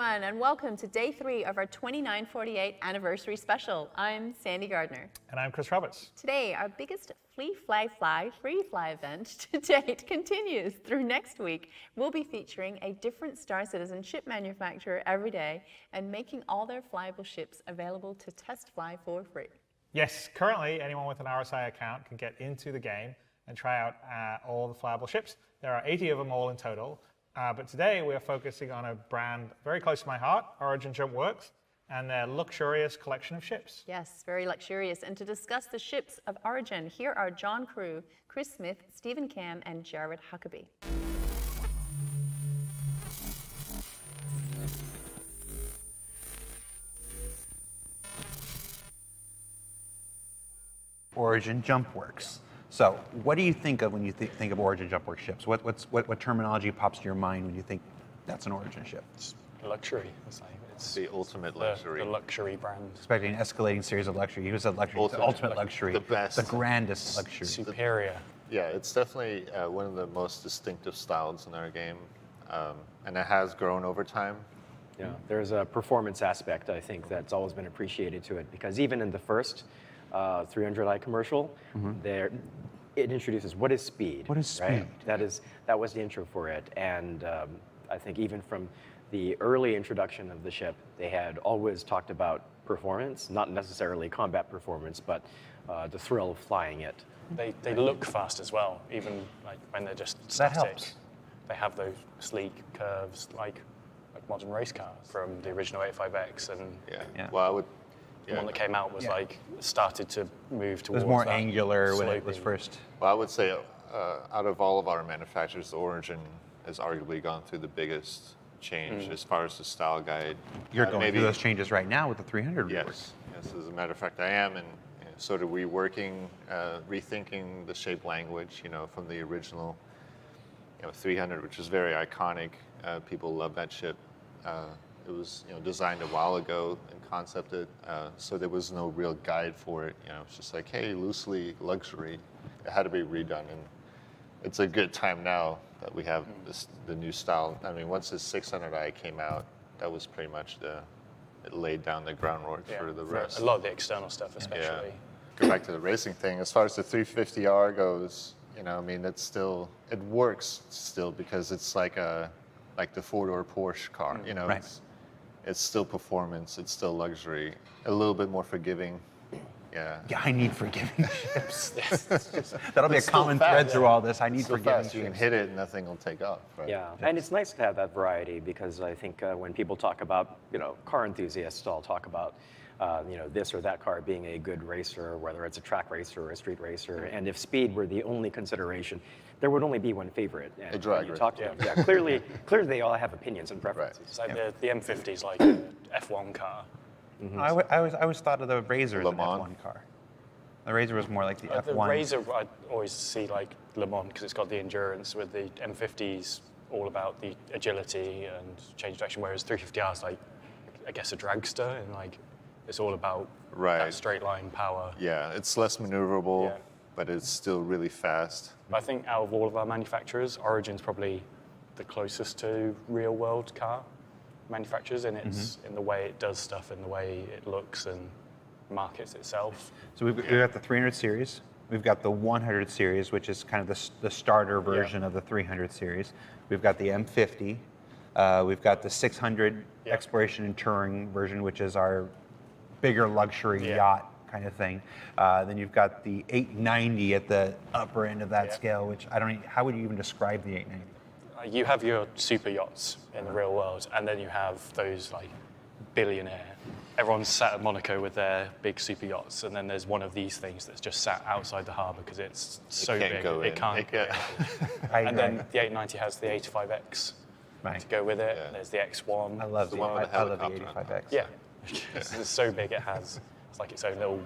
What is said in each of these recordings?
everyone, and welcome to day 3 of our 2948 anniversary special. I'm Sandy Gardner. And I'm Chris Roberts. Today, our biggest free fly event to date continues through next week. We'll be featuring a different Star Citizen ship manufacturer every day and making all their flyable ships available to test fly for free. Yes, currently anyone with an RSI account can get into the game and try out all the flyable ships. There are 80 of them all in total. But today we are focusing on a brand very close to my heart, Origin Jumpworks, and their luxurious collection of ships. Yes, very luxurious. And to discuss the ships of Origin, here are John Crew, Chris Smith, Stephen Cam, and Jared Huckabee. Origin Jumpworks. So, what do you think of when you think of Origin Jumpworks ships? What terminology pops to your mind when you think that's an Origin ship? It's luxury. It's the ultimate luxury. The luxury brand. Expecting an escalating series of luxury. He was a luxury. Ultimate, the ultimate luxury. The best. The grandest luxury. Superior. Yeah, it's definitely one of the most distinctive styles in our game, and it has grown over time. Yeah, there's a performance aspect, I think, that's always been appreciated to it, because even in the first 300i commercial, it introduces what is speed. What is speed? Right? That was the intro for it, and I think even from the early introduction of the ship, they had always talked about performance, not necessarily combat performance, but the thrill of flying it. They look fast as well, even like when they're just static. That helps. They have those sleek curves, like modern race cars from the original 85X, and yeah. Well, I would. The one that came out was like started to move towards. It was more that angular sloping when it was first. Well, I would say out of all of our manufacturers, Origin has arguably gone through the biggest change as far as the style guide. You're going through those changes right now with the 300. Yes, yes. As a matter of fact, I am, and so do we. Working, rethinking the shape language. You know, from the original, 300, which is very iconic. People love that ship. It was designed a while ago and concepted, so there was no real guide for it. It's just like, hey, loosely luxury. It had to be redone, and it's a good time now that we have the new style. I mean, once the 600i came out, that was pretty much it laid down the groundwork for the rest. A lot of the external stuff, especially. Yeah. Go back to the racing thing. As far as the 350R goes, I mean, it's still, it works still because it's like the 4-door Porsche car. Right. It's still performance, it's still luxury, a little bit more forgiving, Yeah, I need forgiving ships. That'll be a common thread through all this. I need forgiving ships. You can hit it and nothing will take off, right? Yeah, and it's nice to have that variety, because I think when people talk about, car enthusiasts all talk about, this or that car being a good racer, whether it's a track racer or a street racer, and if speed were the only consideration, there would only be one favorite. And a drag race. Yeah, clearly they all have opinions and preferences. Right. It's like the M50 is like an F1 car. Mm-hmm. I always thought of the Razor as an F1 car. The Razor was more like the F1. The Razor I always see like Le Mans, because it's got the endurance, with the M50s all about the agility and change direction, whereas 350R is like, I guess, a dragster, and like it's all about that straight line power. Yeah, it's less maneuverable. Yeah. But it's still really fast. I think out of all of our manufacturers, Origin's probably the closest to real world car manufacturers in in the way it does stuff, in the way it looks and markets itself. So we've got the 300 series, we've got the 100 series, which is kind of the starter version of the 300 series. We've got the M50, we've got the 600 Exploration and Touring version, which is our bigger luxury yacht kind of thing. Then you've got the 890 at the upper end of that scale, which I don't. How would you even describe the 890? You have your super yachts in the real world, and then you have those like billionaire. Everyone's sat at Monaco with their big super yachts, and then there's one of these things that's just sat outside the harbour because it's so big it can't go in. And then the 890 has the 85X to go with it. Yeah. There's the X1. I love the one with the helicopter. I love the 85X. Yeah, it's so big it has. It's like its own little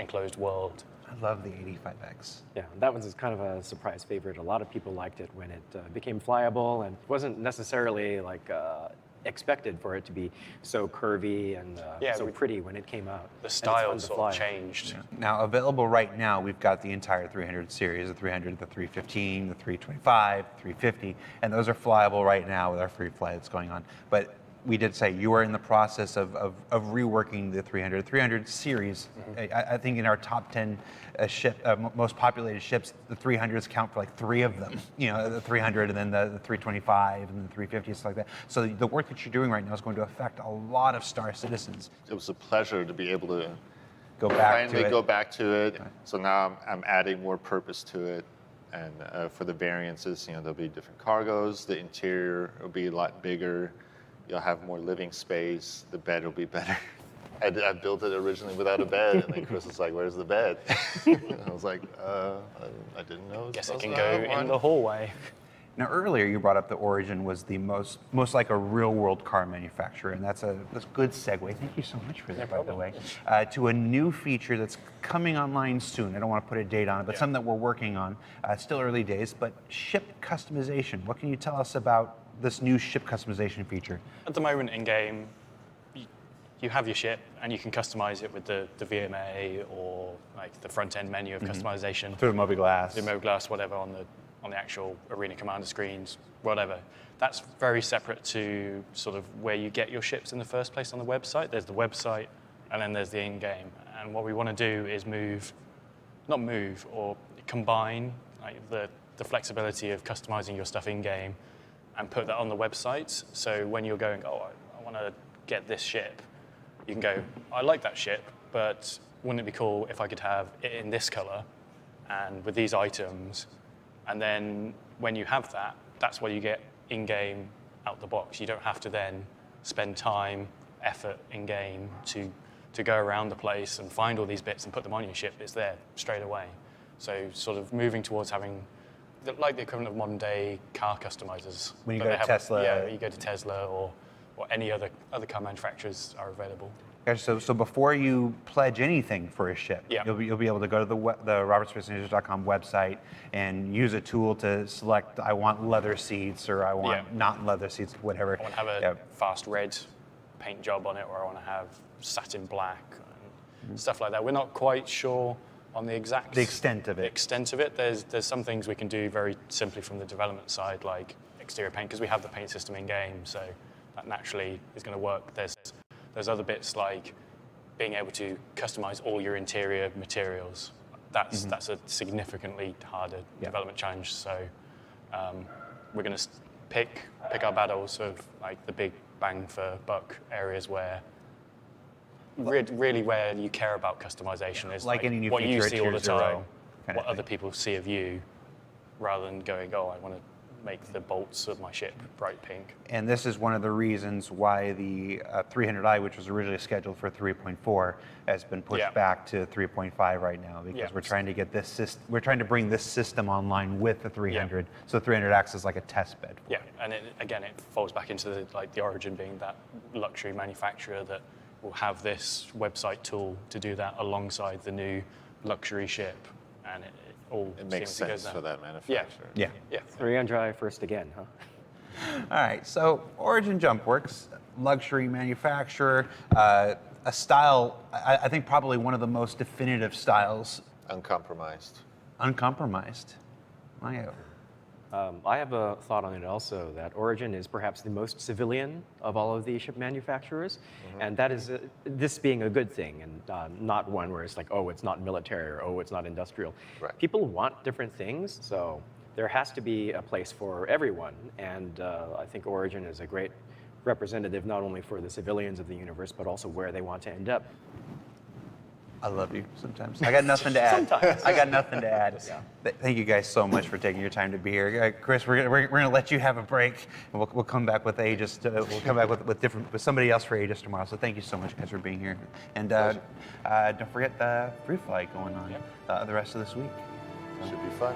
enclosed world. I love the 85X. Yeah, that one's kind of a surprise favorite. A lot of people liked it when it became flyable, and wasn't necessarily like expected for it to be so curvy and so pretty when it came out. The style sort of changed. Yeah. Now, available right now, we've got the entire 300 series, the 300, the 315, the 325, 350, and those are flyable right now with our free fly that's going on. But we did say you are in the process of reworking the 300 series. Mm-hmm. I think in our top 10 most populated ships, the 300s count for like 3 of them. You know, the 300 and then the 325 and the 350, stuff like that. So the work that you're doing right now is going to affect a lot of Star Citizens. It was a pleasure to be able to finally go back to it. Right. So now I'm adding more purpose to it. And for the variances, you know, there'll be different cargoes. The interior will be a lot bigger. You'll have more living space. The bed will be better. I built it originally without a bed, and then Chris was like, "Where's the bed?" And I was like, "I didn't know." Guess I can go in the hallway. Now, earlier you brought up that Origin was the most like a real-world car manufacturer, and that's a good segue. Thank you so much for that, by the way. To a new feature that's coming online soon. I don't want to put a date on it, but something that we're working on. Still early days, but ship customization. What can you tell us about this new ship customization feature? At the moment in game, you have your ship, and you can customize it with the VMA or like the front-end menu of customization. Through the Mobi glass. Through Mobi glass, whatever, on the actual Arena Commander screens, whatever. That's very separate to sort of where you get your ships in the first place on the website. There's the website, and then there's the in-game. And what we want to do is combine like the flexibility of customizing your stuff in-game and put that on the website. So when you're going, oh, I want to get this ship, you can go, I like that ship, but wouldn't it be cool if I could have it in this color and with these items? And then when you have that, that's what you get in-game, out the box. You don't have to then spend time, effort in-game to go around the place and find all these bits and put them on your ship. It's there straight away. So sort of moving towards having like the equivalent of modern-day car customizers. When you go to Tesla. Yeah, you go to Tesla or any other car manufacturers are available. Okay, so before you pledge anything for a ship, you'll be able to go to the robertspaceandagers.com website and use a tool to select, I want leather seats, or I want not leather seats, whatever. I want to have a fast red paint job on it, or I want to have satin black, and stuff like that. We're not quite sure on the extent of it. There's some things we can do very simply from the development side, like exterior paint, because we have the paint system in-game, so that naturally is going to work. There's other bits like being able to customize all your interior materials. That's a significantly harder development challenge. So we're going to pick our battles of like the big bang for buck areas where really where you care about customization is like any new what you see all the time, what other people see of you, rather than going, oh, I want to make the bolts of my ship bright pink. And this is one of the reasons why the 300i, which was originally scheduled for 3.4, has been pushed back to 3.5 right now, because we're trying to get we're trying to bring this system online with the 300. So the 300 acts as like a test bed. And again, it falls back into the Origin being that luxury manufacturer that will have this website tool to do that alongside the new luxury ship, and it makes sense for that manufacturer. Yeah. 300i first again, huh? All right, so Origin Jumpworks, luxury manufacturer, a style, I think probably one of the most definitive styles. Uncompromised. Uncompromised. I have a thought on it also, that Origin is perhaps the most civilian of all of the ship manufacturers, and that is this being a good thing, and not one where it's like, oh, it's not military, or oh, it's not industrial. Right. People want different things, so there has to be a place for everyone, and I think Origin is a great representative not only for the civilians of the universe, but also where they want to end up. I love you sometimes. I got nothing to add. Thank you guys so much for taking your time to be here. Chris, we're gonna let you have a break, and we'll come back with Aegis. We'll come back with somebody else for Aegis tomorrow. So thank you so much, guys, for being here. And don't forget the free flight going on the rest of this week. Should be fun.